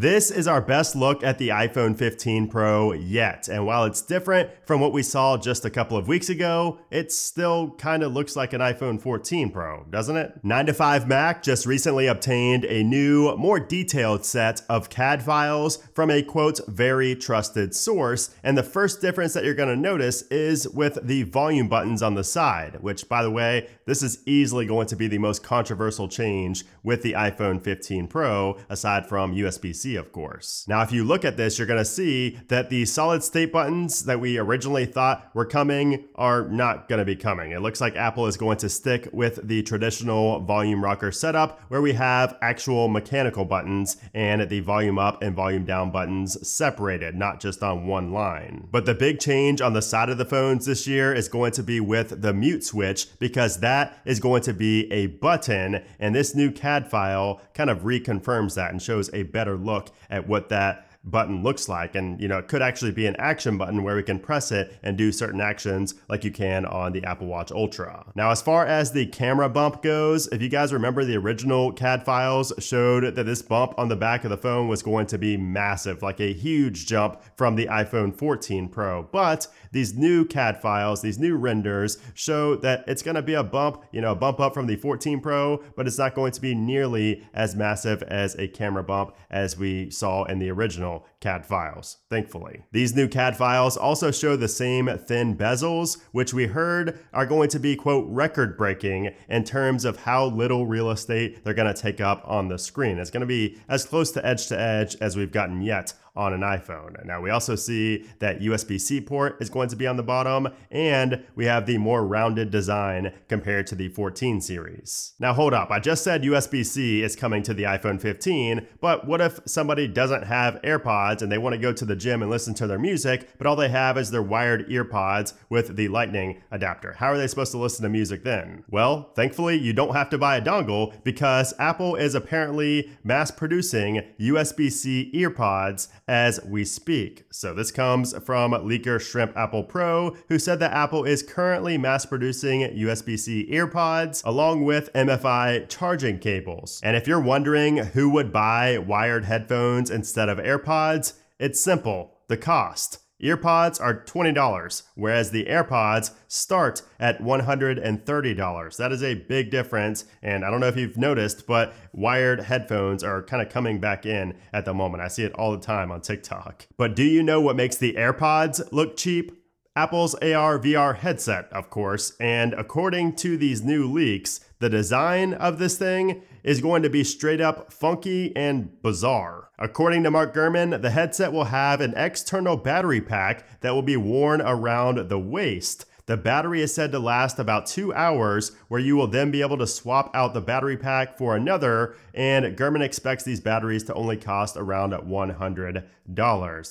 This is our best look at the iPhone 15 Pro yet, and while it's different from what we saw just a couple of weeks ago, it still kind of looks like an iPhone 14 Pro, doesn't it? 9to5Mac just recently obtained a new, more detailed set of CAD files from a quote, very trusted source, and the first difference that you're going to notice is with the volume buttons on the side, which by the way, this is easily going to be the most controversial change with the iPhone 15 Pro, aside from USB-C. Of course. Now, if you look at this, you're going to see that the solid state buttons that we originally thought were coming are not going to be coming. It looks like Apple is going to stick with the traditional volume rocker setup where we have actual mechanical buttons and the volume up and volume down buttons separated, not just on one line. But the big change on the side of the phones this year is going to be with the mute switch, because that is going to be a button, and this new CAD file kind of reconfirms that and shows a better look at what that button looks like. And you know, it could actually be an action button where we can press it and do certain actions like you can on the Apple Watch Ultra. Now, as far as the camera bump goes, if you guys remember, the original CAD files showed that this bump on the back of the phone was going to be massive, like a huge jump from the iPhone 14 Pro. But these new CAD files, these new renders show that it's going to be a bump, you know, a bump up from the 14 Pro, but it's not going to be nearly as massive as a camera bump as we saw in the original CAD files, thankfully. These new CAD files also show the same thin bezels, which we heard are going to be, quote, record-breaking in terms of how little real estate they're going to take up on the screen. It's going to be as close to edge as we've gotten yet on an iPhone. Now, we also see that USB-C port is going to be on the bottom, and we have the more rounded design compared to the 14 series. Now, hold up. I just said USB-C is coming to the iPhone 15, but what if somebody doesn't have AirPods and they want to go to the gym and listen to their music, but all they have is their wired earpods with the lightning adapter? How are they supposed to listen to music then? Well, thankfully, you don't have to buy a dongle, because Apple is apparently mass producing USB-C earpods as we speak. So this comes from leaker Shrimp Apple Pro, who said that Apple is currently mass producing USB-C earpods along with MFi charging cables. And if you're wondering who would buy wired headphones instead of AirPods, it's simple, the cost. EarPods are $20, whereas the AirPods start at $130. That is a big difference, and I don't know if you've noticed, but wired headphones are kind of coming back in at the moment. I see it all the time on TikTok. But do you know what makes the AirPods look cheap? Apple's AR VR headset, of course, and according to these new leaks, the design of this thing is going to be straight up funky and bizarre. According to Mark Gurman, the headset will have an external battery pack that will be worn around the waist. The battery is said to last about 2 hours, where you will then be able to swap out the battery pack for another, and Gurman expects these batteries to only cost around $100.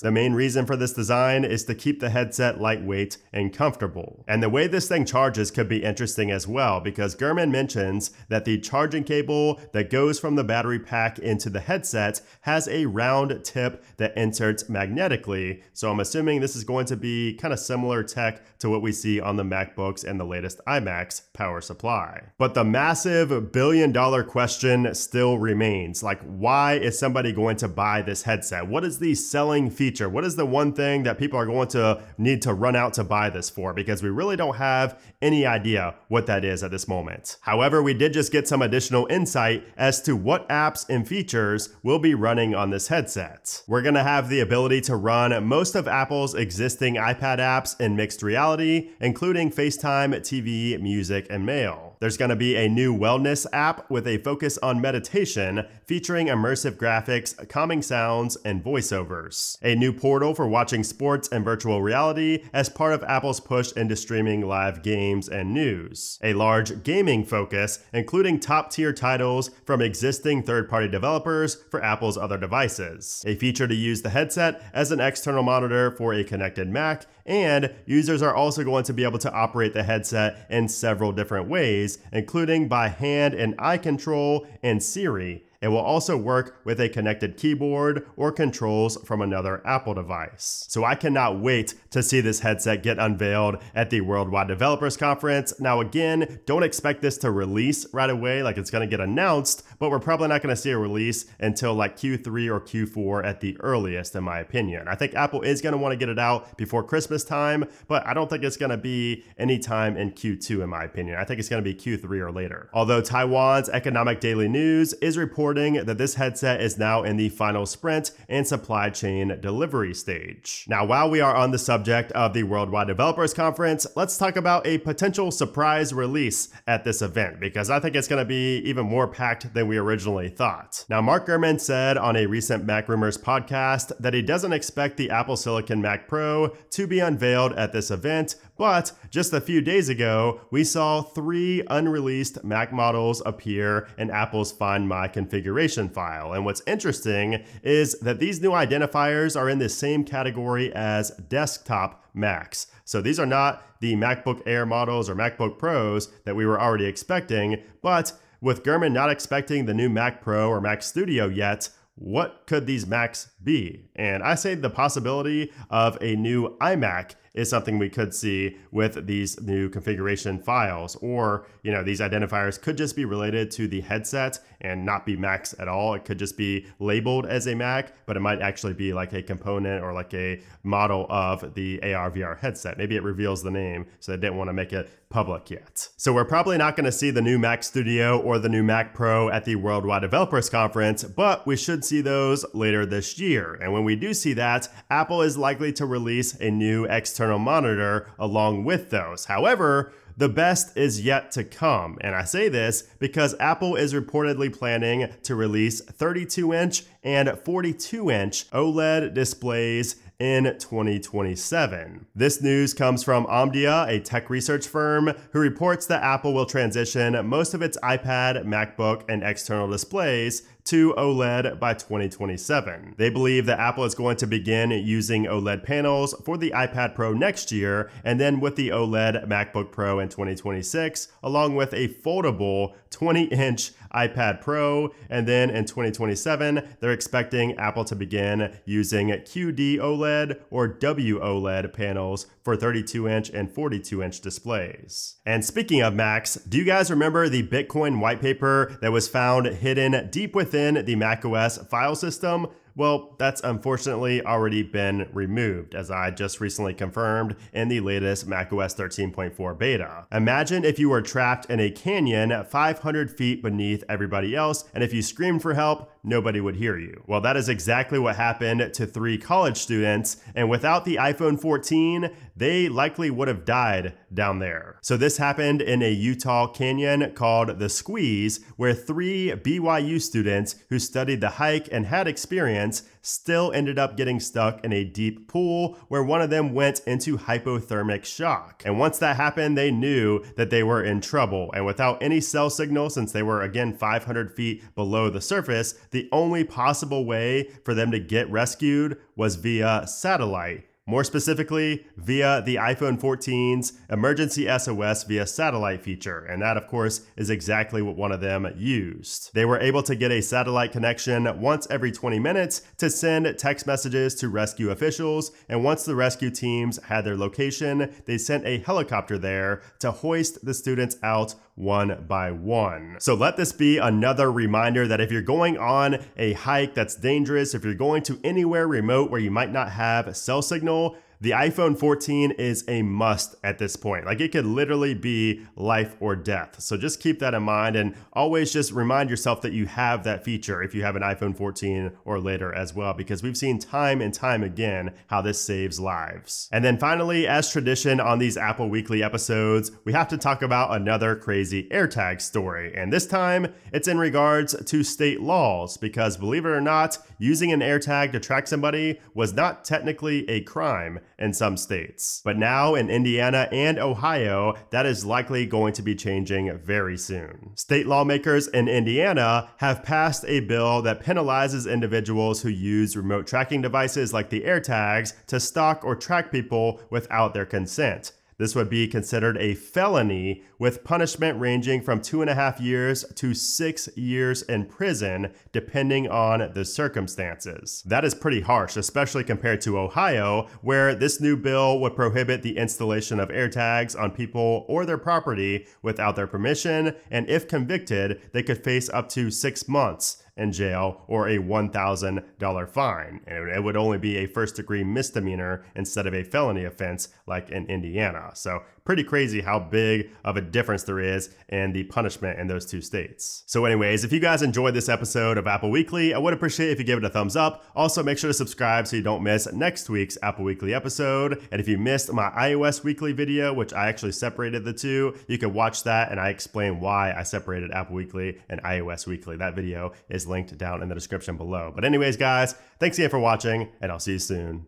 The main reason for this design is to keep the headset lightweight and comfortable. And the way this thing charges could be interesting as well, because Gurman mentions that the charging cable that goes from the battery pack into the headset has a round tip that inserts magnetically. So I'm assuming this is going to be kind of similar tech to what we see on the MacBooks and the latest iMac's power supply. But the massive billion-dollar question still remains. Like, why is somebody going to buy this headset? What is the selling feature? What is the one thing that people are going to need to run out to buy this for? Because we really don't have any idea what that is at this moment. However, we did just get some additional insight as to what apps and features will be running on this headset. We're going to have the ability to run most of Apple's existing iPad apps in mixed reality, including FaceTime, TV, music, and mail. There's going to be a new wellness app with a focus on meditation, featuring immersive graphics, calming sounds, and voiceovers. A new portal for watching sports and virtual reality as part of Apple's push into streaming live games and news. A large gaming focus, including top-tier titles from existing third-party developers for Apple's other devices. A feature to use the headset as an external monitor for a connected Mac, and users are also going to be able to operate the headset in several different ways, including by hand and eye control and Siri, It will also work with a connected keyboard or controls from another Apple device. So I cannot wait to see this headset get unveiled at the Worldwide Developers Conference. Now again, don't expect this to release right away, like it's gonna get announced, but we're probably not gonna see a release until like Q3 or Q4 at the earliest, in my opinion. I think Apple is gonna wanna get it out before Christmas time, but I don't think it's gonna be any time in Q2, in my opinion. I think it's gonna be Q3 or later. Although Taiwan's Economic Daily News is reporting that this headset is now in the final sprint and supply chain delivery stage. Now, while we are on the subject of the Worldwide Developers Conference, let's talk about a potential surprise release at this event, because I think it's gonna be even more packed than we originally thought. Now, Mark Gurman said on a recent Mac Rumors podcast that he doesn't expect the Apple Silicon Mac Pro to be unveiled at this event, but just a few days ago, we saw 3 unreleased Mac models appear in Apple's Find My configuration file. And what's interesting is that these new identifiers are in the same category as desktop Macs. So these are not the MacBook Air models or MacBook Pros that we were already expecting, but with Gurman not expecting the new Mac Pro or Mac Studio yet, what could these Macs be? And I say the possibility of a new iMac is something we could see with these new configuration files, or, you know, these identifiers could just be related to the headset and not be Macs at all. It could just be labeled as a Mac, but it might actually be like a component or like a model of the AR VR headset. Maybe it reveals the name, so they didn't want to make it public yet. So we're probably not going to see the new Mac Studio or the new Mac Pro at the Worldwide Developers Conference, but we should see those later this year. And when we do see that, Apple is likely to release a new external monitor along with those. However, the best is yet to come. And I say this because Apple is reportedly planning to release 32-inch and 42-inch OLED displays in 2027. This news comes from Omdia, a tech research firm, who reports that Apple will transition most of its iPad, MacBook, and external displays to OLED by 2027. They believe that Apple is going to begin using OLED panels for the iPad Pro next year, and then with the OLED MacBook Pro in 2026, along with a foldable 20-inch iPad Pro. And then in 2027, they're expecting Apple to begin using QD OLED or W OLED panels for 32-inch and 42-inch displays. And speaking of Macs, do you guys remember the Bitcoin white paper that was found hidden deep within the macOS file system? Well, that's unfortunately already been removed, as I just recently confirmed in the latest macOS 13.4 beta. Imagine if you were trapped in a canyon 500 feet beneath everybody else, and if you screamed for help, nobody would hear you. Well, that is exactly what happened to 3 college students, and without the iPhone 14, they likely would have died down there. So this happened in a Utah canyon called The Squeeze, where 3 BYU students who studied the hike and had experience still ended up getting stuck in a deep pool where one of them went into hypothermic shock. And once that happened, they knew that they were in trouble. And without any cell signal, since they were again 500 feet below the surface, the only possible way for them to get rescued was via satellite. More specifically, via the iPhone 14's Emergency SOS via Satellite feature. And that, of course, is exactly what one of them used. They were able to get a satellite connection once every 20 minutes to send text messages to rescue officials. And once the rescue teams had their location, they sent a helicopter there to hoist the students out one by one. So let this be another reminder that if you're going on a hike that's dangerous, if you're going to anywhere remote where you might not have cell signal, the iPhone 14 is a must at this point. Like, it could literally be life or death. So just keep that in mind and always just remind yourself that you have that feature if you have an iPhone 14 or later as well, because we've seen time and time again how this saves lives. And then finally, as tradition on these Apple Weekly episodes, we have to talk about another crazy AirTag story. And this time it's in regards to state laws, because believe it or not, using an AirTag to track somebody was not technically a crime in some states. But now in Indiana and Ohio, that is likely going to be changing very soon. State lawmakers in Indiana have passed a bill that penalizes individuals who use remote tracking devices like the AirTags to stalk or track people without their consent. This would be considered a felony with punishment ranging from 2.5 years to 6 years in prison, depending on the circumstances. That is pretty harsh, especially compared to Ohio, where this new bill would prohibit the installation of AirTags on people or their property without their permission, and if convicted, they could face up to 6 months in jail or a $1,000 fine. And it would only be a first-degree misdemeanor instead of a felony offense like in Indiana. So pretty crazy how big of a difference there is in the punishment in those two states. So anyways, if you guys enjoyed this episode of Apple Weekly, I would appreciate if you give it a thumbs up. Also, make sure to subscribe so you don't miss next week's Apple Weekly episode. And if you missed my iOS Weekly video, which I actually separated the two, you can watch that and I explain why I separated Apple Weekly and iOS Weekly. That video is linked down in the description below. But anyways, guys, thanks again for watching and I'll see you soon.